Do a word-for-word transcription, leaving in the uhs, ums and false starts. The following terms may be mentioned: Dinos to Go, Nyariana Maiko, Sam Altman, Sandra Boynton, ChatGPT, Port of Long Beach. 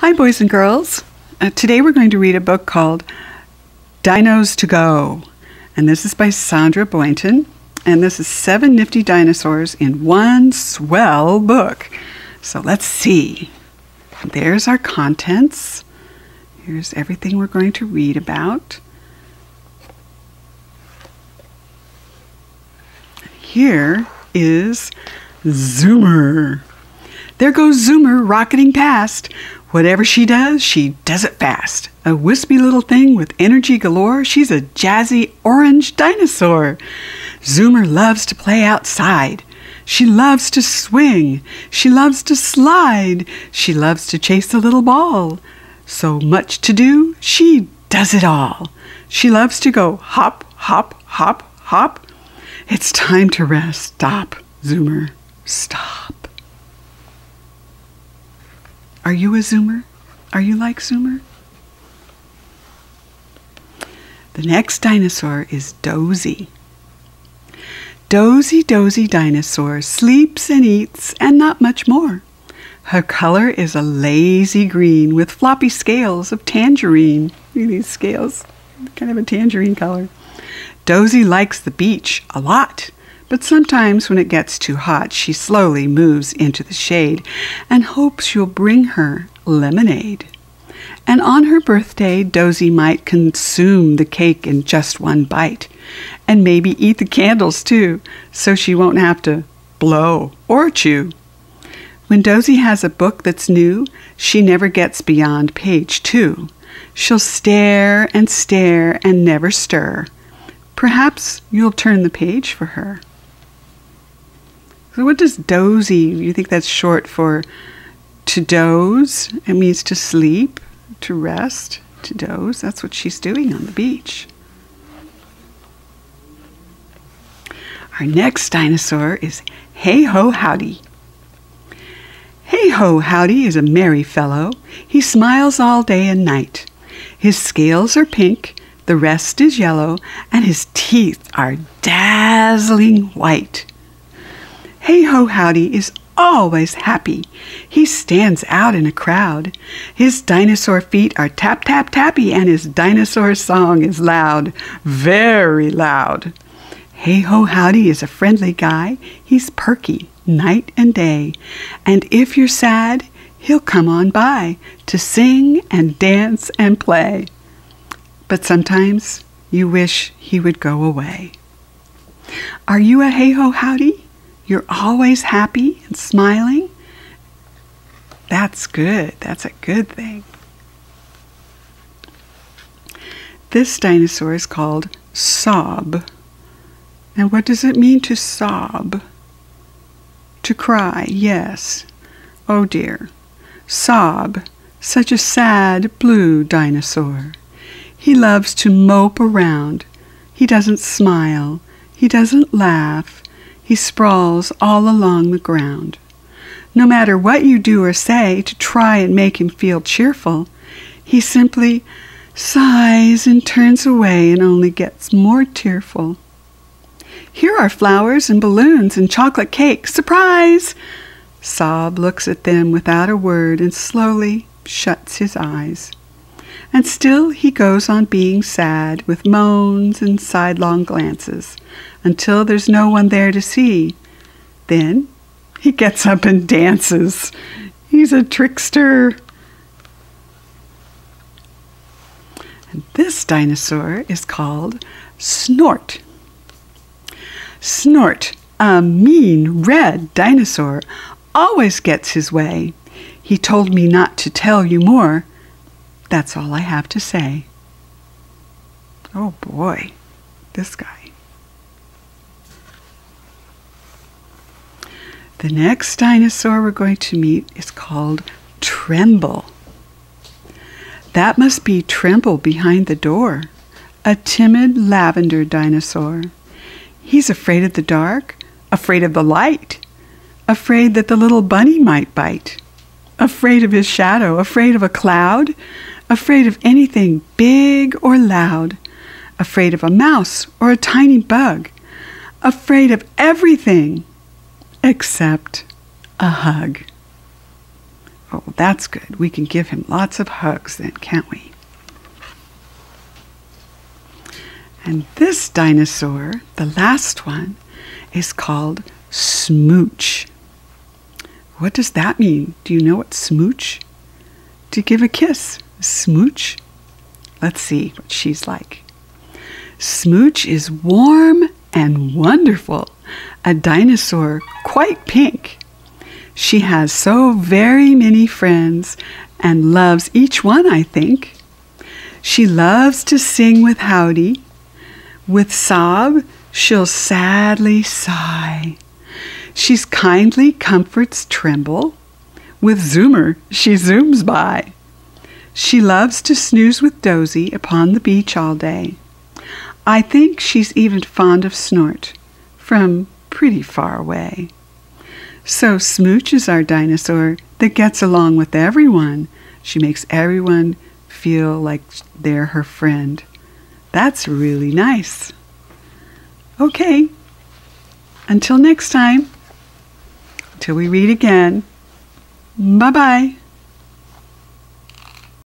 Hi boys and girls. Uh, today we're going to read a book called Dinos to Go, and this is by Sandra Boynton, and this is seven nifty dinosaurs in one swell book. So let's see. There's our contents. Here's everything we're going to read about. Here is Zoomer. There goes Zoomer rocketing past. Whatever she does, she does it fast. A wispy little thing with energy galore, she's a jazzy orange dinosaur. Zoomer loves to play outside. She loves to swing. She loves to slide. She loves to chase a little ball. So much to do, she does it all. She loves to go hop, hop, hop, hop. It's time to rest. Stop, Zoomer. Stop. Are you a Zoomer? Are you like Zoomer? The next dinosaur is Dozy. Dozy, dozy dinosaur sleeps and eats and not much more. Her color is a lazy green with floppy scales of tangerine. Look at these scales, kind of a tangerine color. Dozy likes the beach a lot. But sometimes when it gets too hot, she slowly moves into the shade and hopes you'll bring her lemonade. And on her birthday, Dozy might consume the cake in just one bite and maybe eat the candles too, so she won't have to blow or chew. When Dozy has a book that's new, she never gets beyond page two. She'll stare and stare and never stir. Perhaps you'll turn the page for her. So what does dozy, you think that's short for to doze? It means to sleep, to rest, to doze. That's what she's doing on the beach. Our next dinosaur is Hey Ho Howdy. Hey Ho Howdy is a merry fellow. He smiles all day and night. His scales are pink, the rest is yellow, and his teeth are dazzling white. Hey Ho Howdy is always happy. He stands out in a crowd. His dinosaur feet are tap, tap, tappy, and his dinosaur song is loud, very loud. Hey Ho Howdy is a friendly guy. He's perky night and day. And if you're sad, he'll come on by to sing and dance and play. But sometimes you wish he would go away. Are you a Hey Ho Howdy? You're always happy and smiling? That's good. That's a good thing. This dinosaur is called Sob. And what does it mean to sob? To cry, yes. Oh dear. Sob, such a sad blue dinosaur. He loves to mope around. He doesn't smile. He doesn't laugh. He sprawls all along the ground. No matter what you do or say to try and make him feel cheerful, he simply sighs and turns away and only gets more tearful. Here are flowers and balloons and chocolate cake. Surprise! Sob looks at them without a word and slowly shuts his eyes. And still he goes on being sad with moans and sidelong glances until there's no one there to see. Then he gets up and dances. He's a trickster. And this dinosaur is called Snort. Snort, a mean red dinosaur, always gets his way. He told me not to tell you more. That's all I have to say. Oh boy, this guy. The next dinosaur we're going to meet is called Tremble. That must be Tremble behind the door, a timid lavender dinosaur. He's afraid of the dark, afraid of the light, afraid that the little bunny might bite, afraid of his shadow, afraid of a cloud, afraid of anything big or loud, afraid of a mouse or a tiny bug, afraid of everything except a hug. Oh, that's good. We can give him lots of hugs then, can't we? And this dinosaur, the last one, is called Smooch. What does that mean? Do you know what smooch? To give a kiss. Smooch. Let's see what she's like. Smooch is warm and wonderful, a dinosaur quite pink. She has so very many friends and loves each one, I think. She loves to sing with Howdy. With sob, she'll sadly sigh. She's kindly comforts Tremble. With Zoomer, she zooms by. She loves to snooze with Dozy upon the beach all day. I think she's even fond of Snort from pretty far away. So Smooch is our dinosaur that gets along with everyone. She makes everyone feel like they're her friend. That's really nice. Okay, until next time, till we read again, bye-bye.